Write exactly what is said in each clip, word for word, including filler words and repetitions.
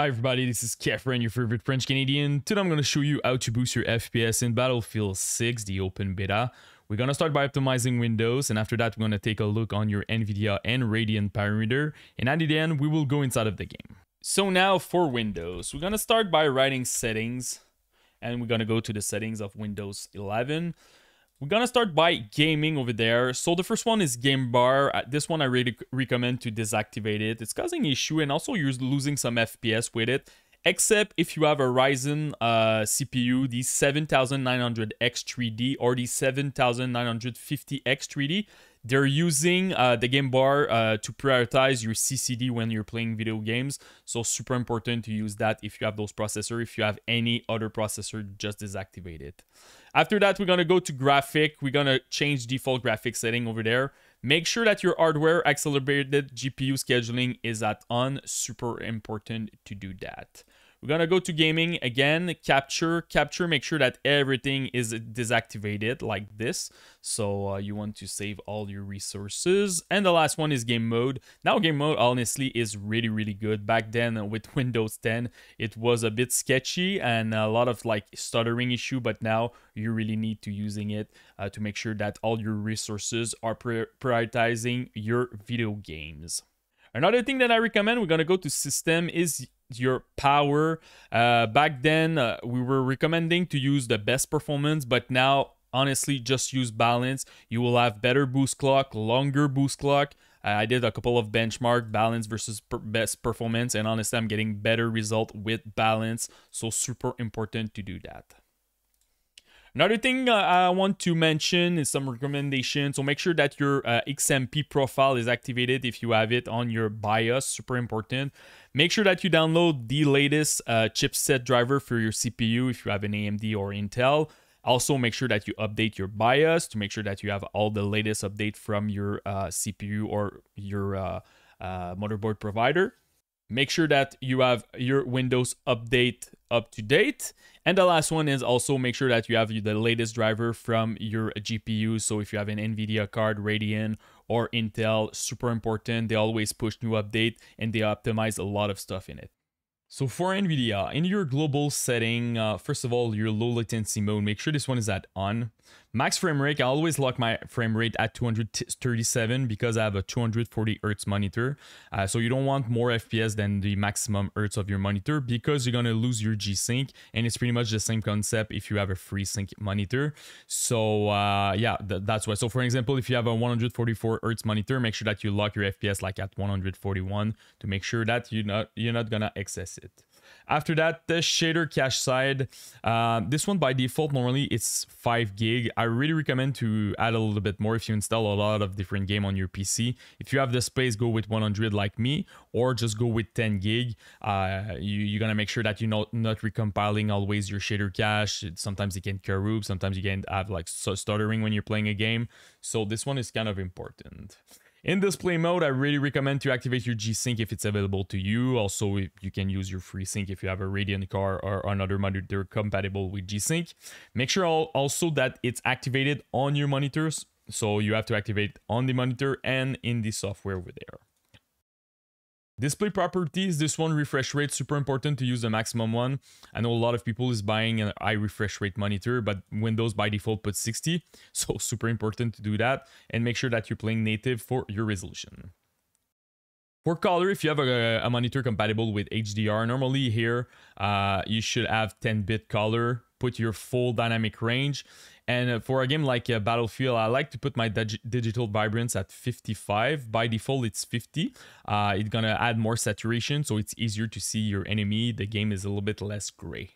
Hi everybody, this is Kephren, your favorite French Canadian. Today I'm going to show you how to boost your F P S in Battlefield six, the open beta. We're going to start by optimizing Windows, and after that we're going to take a look on your NVIDIA and Radeon parameter, and at the end we will go inside of the game. So now for Windows, we're going to start by writing settings, and we're going to go to the settings of Windows eleven. We're going to start by gaming over there. So the first one is game bar. This one I really recommend to deactivate it. It's causing an issue and also you're losing some F P S with it. Except if you have a Ryzen uh, C P U, the seventy-nine hundred X three D or the seventy-nine fifty X three D. They're using uh, the game bar uh, to prioritize your C C D when you're playing video games. So super important to use that if you have those processors. If you have any other processor, just deactivate it. After that, we're going to go to graphic. We're going to change default graphic setting over there. Make sure that your hardware accelerated G P U scheduling is at on. Super important to do that. We're going to go to gaming again, capture, capture, make sure that everything is deactivated like this. So uh, you want to save all your resources. And the last one is game mode. Now game mode, honestly, is really, really good. Back then with Windows ten, it was a bit sketchy and a lot of like stuttering issue. But now you really need to using it uh, to make sure that all your resources are prioritizing your video games. Another thing that I recommend, we're going to go to system, is your power. Uh, back then, uh, we were recommending to use the best performance, but now, honestly, just use balance. You will have better boost clock, longer boost clock. Uh, I did a couple of benchmark balance versus per best performance, and honestly, I'm getting better result with balance. So super important to do that. Another thing uh, I want to mention is some recommendations. So make sure that your uh, X M P profile is activated if you have it on your BIOS, super important. Make sure that you download the latest uh, chipset driver for your C P U if you have an A M D or Intel. Also, make sure that you update your BIOS to make sure that you have all the latest update from your uh, C P U or your uh, uh, motherboard provider. Make sure that you have your Windows update up to date. And the last one is also make sure that you have the latest driver from your G P U. So if you have an NVIDIA card, Radeon or Intel, super important. They always push new update and they optimize a lot of stuff in it. So for NVIDIA, in your global setting, uh, first of all, your low latency mode, make sure this one is at on. Max frame rate, I always lock my frame rate at two hundred thirty-seven because I have a two hundred forty hertz monitor. Uh, so you don't want more F P S than the maximum hertz of your monitor because you're going to lose your G-Sync. And it's pretty much the same concept if you have a FreeSync monitor. So uh, yeah, th that's why. So for example, if you have a one hundred forty-four hertz monitor, make sure that you lock your F P S like at one hundred forty-one to make sure that you're not, you're not going to excess it. After that, the shader cache side, uh, this one by default normally it's five gig. I really recommend to add a little bit more if you install a lot of different game on your P C. If you have the space, go with one hundred like me, or just go with ten gig. Uh, you, you're gonna make sure that you're not, not recompiling always your shader cache. Sometimes you can keroob, sometimes you can have like stuttering when you're playing a game. So this one is kind of important. In display mode, I really recommend to activate your G-Sync if it's available to you. Also, you can use your FreeSync if you have a Radeon card or another monitor compatible with G-Sync. Make sure also that it's activated on your monitors. So you have to activate on the monitor and in the software over there. Display properties, this one, refresh rate, super important to use the maximum one. I know a lot of people is buying an high refresh rate monitor, but Windows by default puts sixty. So super important to do that and make sure that you're playing native for your resolution. For color, if you have a, a monitor compatible with H D R, normally here uh, you should have ten bit color, put your full dynamic range. And for a game like uh, Battlefield, I like to put my dig digital vibrance at fifty-five. By default, it's fifty. Uh, it's going to add more saturation, so it's easier to see your enemy. The game is a little bit less gray.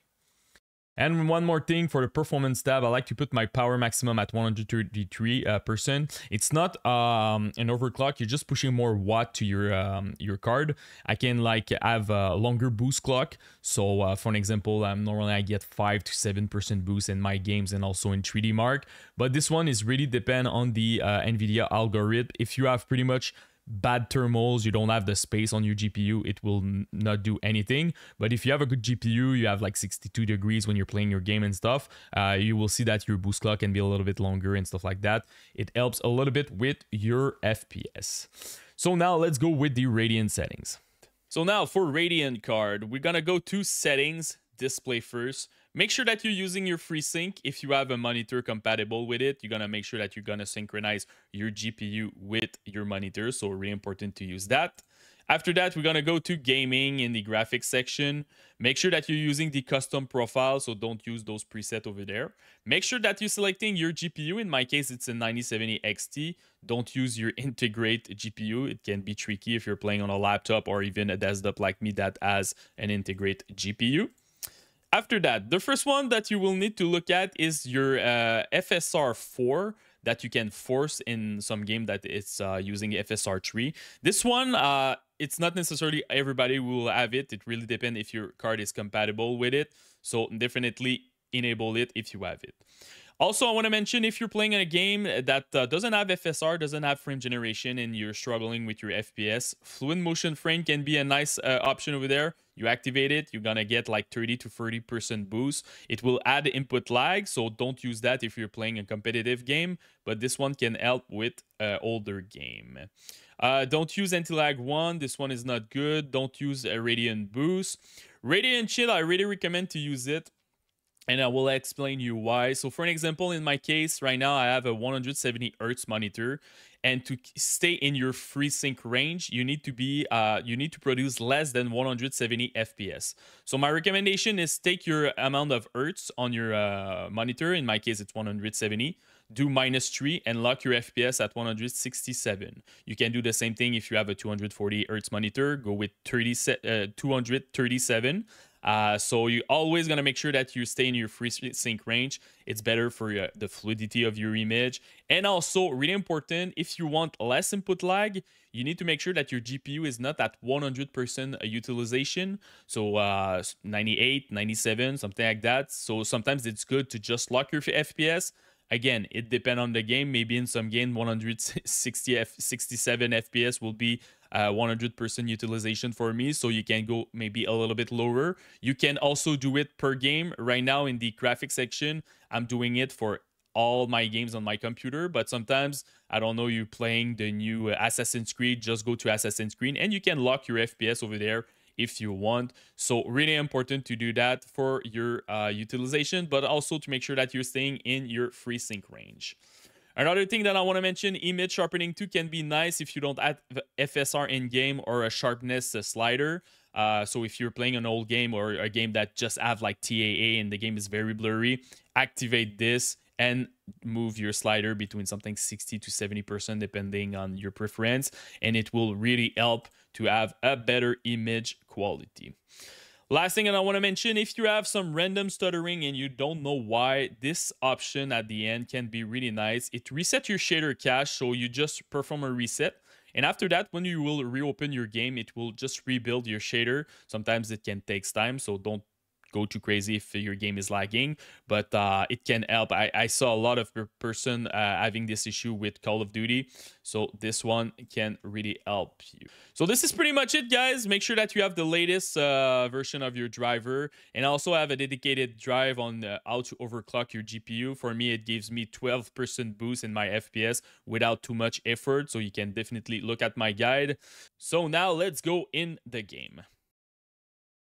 And one more thing for the performance tab, I like to put my power maximum at one hundred thirty-three percent. Uh, it's not um, an overclock. You're just pushing more watt to your um, your card. I can like have a longer boost clock. So uh, for an example, um, normally I get five to seven percent boost in my games and also in three D Mark. But this one is really depend on the uh, NVIDIA algorithm. If you have pretty much bad thermals, you don't have the space on your G P U, it will not do anything. But if you have a good G P U, you have like sixty-two degrees when you're playing your game and stuff, uh, you will see that your boost clock can be a little bit longer and stuff like that. It helps a little bit with your F P S. So now let's go with the Radeon settings. So now for Radiant card, we're going to go to settings, display first. Make sure that you're using your FreeSync. If you have a monitor compatible with it, you're going to make sure that you're going to synchronize your G P U with your monitor. So really important to use that. After that, we're going to go to gaming in the graphics section. Make sure that you're using the custom profile, so don't use those presets over there. Make sure that you're selecting your G P U. In my case, it's a ninety seventy X T. Don't use your integrate G P U. It can be tricky if you're playing on a laptop or even a desktop like me that has an integrate G P U. After that, the first one that you will need to look at is your uh, F S R four. That you can force in some game that it's uh, using F S R three. This one, uh, it's not necessarily everybody will have it. It really depends if your card is compatible with it. So definitely enable it if you have it. Also, I want to mention, if you're playing a game that uh, doesn't have F S R, doesn't have frame generation, and you're struggling with your F P S, Fluid Motion Frame can be a nice uh, option over there. You activate it, you're going to get like thirty to forty percent boost. It will add input lag, so don't use that if you're playing a competitive game, but this one can help with uh, older game. Uh, don't use Anti-Lag one. This one is not good. Don't use a Radiant Boost. Radiant Chill, I really recommend to use it, and I will explain you why. So for an example, in my case, right now, I have a one hundred seventy hertz monitor. And to stay in your FreeSync range, you need to be uh, you need to produce less than one hundred seventy F P S. So my recommendation is take your amount of hertz on your uh, monitor. In my case, it's one hundred seventy. Do minus three and lock your F P S at one hundred sixty-seven. You can do the same thing if you have a two hundred forty hertz monitor. Go with thirty, uh, two hundred thirty-seven. Uh, so you're always going to make sure that you stay in your FreeSync range. It's better for uh, the fluidity of your image. And also, really important, if you want less input lag, you need to make sure that your G P U is not at one hundred percent utilization. So uh, ninety-eight, ninety-seven, something like that. So sometimes it's good to just lock your F P S. Again, it depends on the game. Maybe in some game, one hundred sixty-seven F P S will be one hundred percent uh, utilization for me, so you can go maybe a little bit lower. You can also do it per game. Right now in the graphics section, I'm doing it for all my games on my computer, but sometimes, I don't know, you're playing the new Assassin's Creed, just go to Assassin's Creed and you can lock your F P S over there if you want. So really important to do that for your uh, utilization, but also to make sure that you're staying in your FreeSync range. Another thing that I want to mention, image sharpening too can be nice if you don't add F S R in game or a sharpness slider. Uh, so if you're playing an old game or a game that just have like T A A and the game is very blurry, activate this and move your slider between something sixty to seventy percent depending on your preference, and it will really help to have a better image quality. Last thing that I want to mention, if you have some random stuttering and you don't know why, this option at the end can be really nice. It resets your shader cache, so you just perform a reset. And after that, when you will reopen your game, it will just rebuild your shader. Sometimes it can take time, so don't go too crazy if your game is lagging, but uh, it can help. I, I saw a lot of person uh, having this issue with Call of Duty, so this one can really help you. So this is pretty much it, guys. Make sure that you have the latest uh, version of your driver, and also have a dedicated drive on uh, how to overclock your G P U. For me, it gives me twelve percent boost in my F P S without too much effort, so you can definitely look at my guide. So now let's go in the game.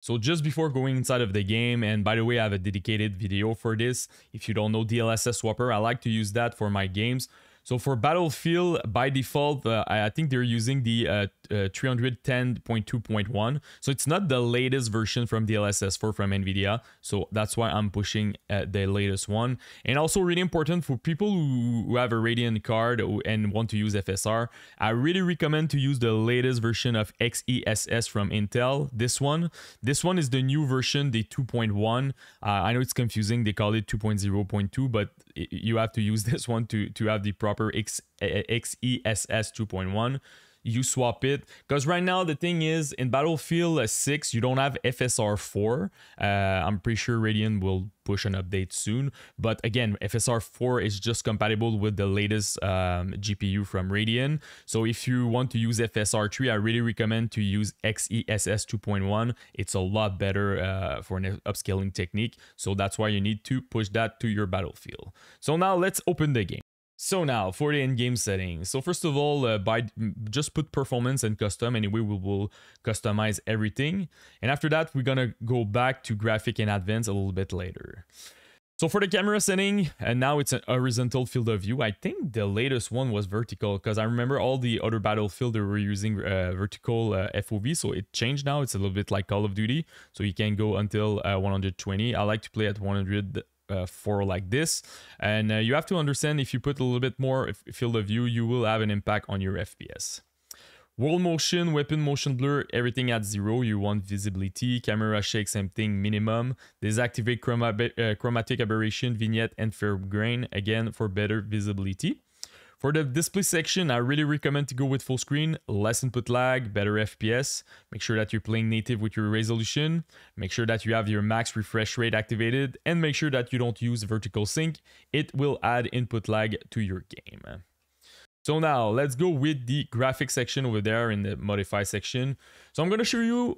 So just before going inside of the game, and by the way, I have a dedicated video for this. If you don't know D L S S Swapper, I like to use that for my games. So for Battlefield, by default, uh, I think they're using the uh, uh, three ten point two point one. So it's not the latest version from D L S S four from NVIDIA. So that's why I'm pushing uh, the latest one. And also really important for people who have a Radeon card and want to use F S R, I really recommend to use the latest version of XeSS from Intel. This one, this one is the new version, the two point one. Uh, I know it's confusing. They call it two point oh point two, but it, you have to use this one to, to have the proper X, XeSS two point one. You swap it, because right now the thing is in Battlefield six you don't have F S R four. uh, I'm pretty sure Radiant will push an update soon, but again, F S R four is just compatible with the latest um, G P U from Radiant. So if you want to use F S R three, I really recommend to use XeSS two point one. It's a lot better uh, for an upscaling technique, so that's why you need to push that to your Battlefield. So now let's open the game. So now for the in-game settings. So first of all, uh, by just put performance and custom. Anyway, we will customize everything. And after that, we're gonna go back to graphic and advanced a little bit later. So for the camera setting, and now it's a horizontal field of view. I think the latest one was vertical, because I remember all the other Battlefield they were using uh, vertical uh, F O V, so it changed now. It's a little bit like Call of Duty, so you can go until uh, one hundred twenty. I like to play at one hundred four like this, and uh, you have to understand if you put a little bit more field of view, you will have an impact on your F P S. World motion, weapon motion blur, everything at zero. You want visibility, camera shake, same thing, minimum. Deactivate chroma uh, chromatic aberration, vignette, and fairgrain, again, for better visibility. For the display section, I really recommend to go with full screen, less input lag, better F P S. Make sure that you're playing native with your resolution. Make sure that you have your max refresh rate activated, and make sure that you don't use vertical sync. It will add input lag to your game. So now let's go with the graphics section over there in the modify section. So I'm going to show you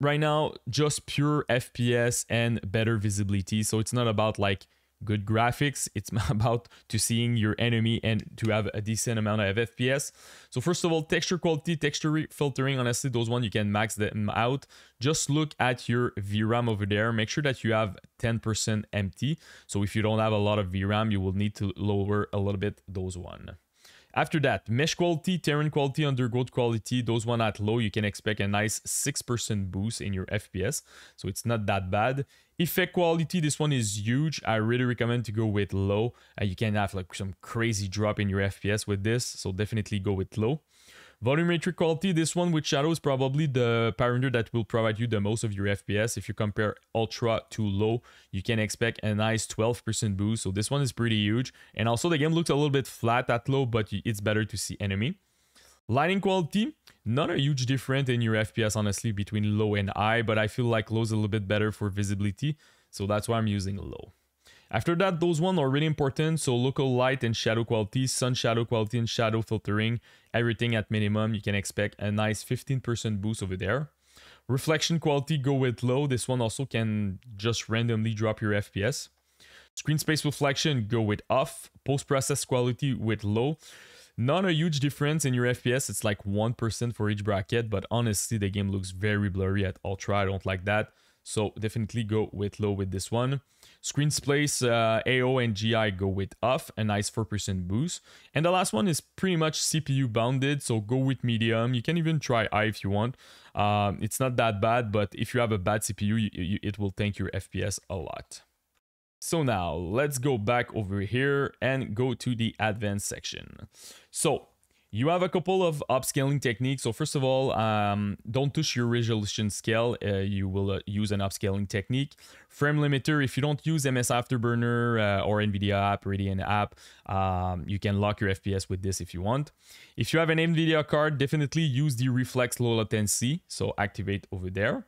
right now just pure F P S and better visibility. So it's not about like good graphics. It's about to seeing your enemy and to have a decent amount of F P S. So first of all, texture quality, texture filtering, honestly, those ones you can max them out. Just look at your V RAM over there. Make sure that you have ten percent empty. So if you don't have a lot of V RAM, you will need to lower a little bit those one. After that, mesh quality, terrain quality, undergrowth quality, those one at low, you can expect a nice six percent boost in your F P S. So it's not that bad. Effect quality, this one is huge. I really recommend to go with low. Uh, you can have like some crazy drop in your F P S with this. So definitely go with low. Volumetric quality, this one with shadow is probably the parameter that will provide you the most of your F P S. If you compare ultra to low, you can expect a nice twelve percent boost. So this one is pretty huge. And also the game looks a little bit flat at low, but it's better to see enemy. Lighting quality, not a huge difference in your F P S, honestly, between low and high, but I feel like low is a little bit better for visibility. So that's why I'm using low. After that, those ones are really important, so local light and shadow quality, sun shadow quality and shadow filtering, everything at minimum, you can expect a nice fifteen percent boost over there. Reflection quality, go with low, this one also can just randomly drop your F P S. Screen space reflection, go with off. Post-process quality with low. Not a huge difference in your F P S, it's like one percent for each bracket, but honestly, the game looks very blurry at ultra, I don't like that. So definitely go with low with this one. Screen space, uh, A O and G I go with off, a nice four percent boost. And the last one is pretty much C P U bounded, so go with medium. You can even try high if you want. Um, it's not that bad, but if you have a bad C P U, you, you, it will tank your F P S a lot. So now let's go back over here and go to the advanced section. So you have a couple of upscaling techniques. So first of all, um, don't touch your resolution scale. Uh, you will uh, use an upscaling technique. Frame limiter, if you don't use M S Afterburner uh, or NVIDIA app, Radiant app, um, you can lock your F P S with this if you want. If you have an NVIDIA card, definitely use the Reflex Low Latency. So activate over there.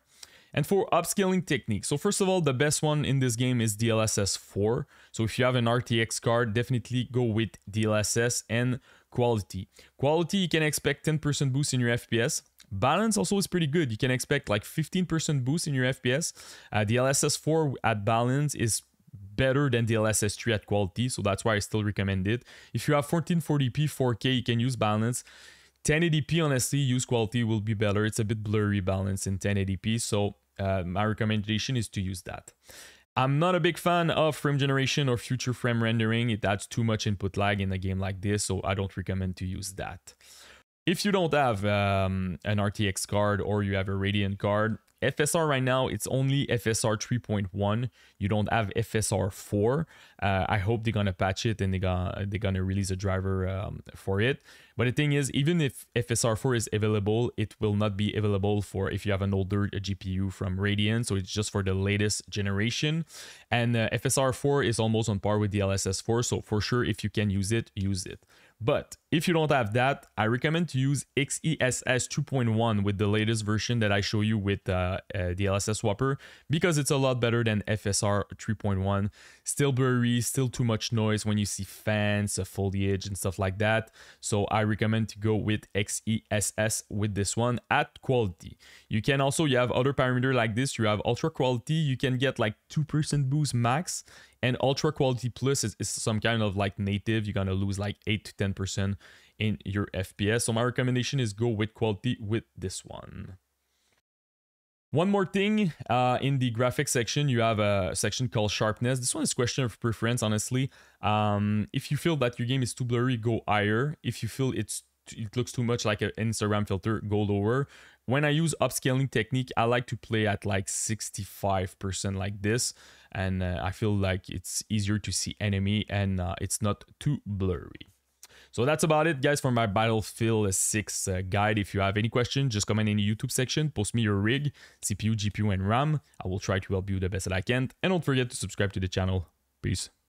And for upscaling technique, so first of all, the best one in this game is D L S S four. So if you have an R T X card, definitely go with D L S S and quality. Quality, you can expect ten percent boost in your F P S. Balance also is pretty good. You can expect like fifteen percent boost in your F P S. Uh, D L S S four at balance is better than D L S S three at quality, so that's why I still recommend it. If you have fourteen forty p four K, you can use balance. ten eighty p, honestly, use quality will be better. It's a bit blurry balance in ten eighty p, so Uh, my recommendation is to use that. I'm not a big fan of frame generation or future frame rendering. It adds too much input lag in a game like this, so I don't recommend to use that. If you don't have um, an R T X card or you have a Radeon card, F S R right now, it's only F S R three point one. You don't have F S R four. Uh, I hope they're going to patch it and they're going they're gonna release a driver um, for it. But the thing is, even if F S R four is available, it will not be available for if you have an older G P U from Radeon. So it's just for the latest generation. And uh, F S R four is almost on par with D L S S four. So for sure, if you can use it, use it. But if you don't have that, I recommend to use X e S S two point one with the latest version that I show you with uh, uh, D L S S Swapper, because it's a lot better than F S R three point one. Still blurry, still too much noise when you see fans, uh, foliage and stuff like that. So I recommend to go with X e S S with this one at quality. You can also, you have other parameters like this. You have ultra quality, you can get like two percent boost max. And Ultra Quality Plus is, is some kind of like native. You're going to lose like eight to ten percent in your F P S. So my recommendation is go with quality with this one. One more thing, uh, in the graphics section, you have a section called Sharpness. This one is a question of preference, honestly. Um, if you feel that your game is too blurry, go higher. If you feel it's it looks too much like an Instagram filter, go lower. When I use upscaling technique, I like to play at like sixty-five percent like this. And uh, I feel like it's easier to see enemy and uh, it's not too blurry. So that's about it, guys, for my Battlefield six uh, guide. If you have any questions, just comment in the YouTube section, post me your rig, C P U, G P U, and RAM. I will try to help you the best that I can. And don't forget to subscribe to the channel. Peace.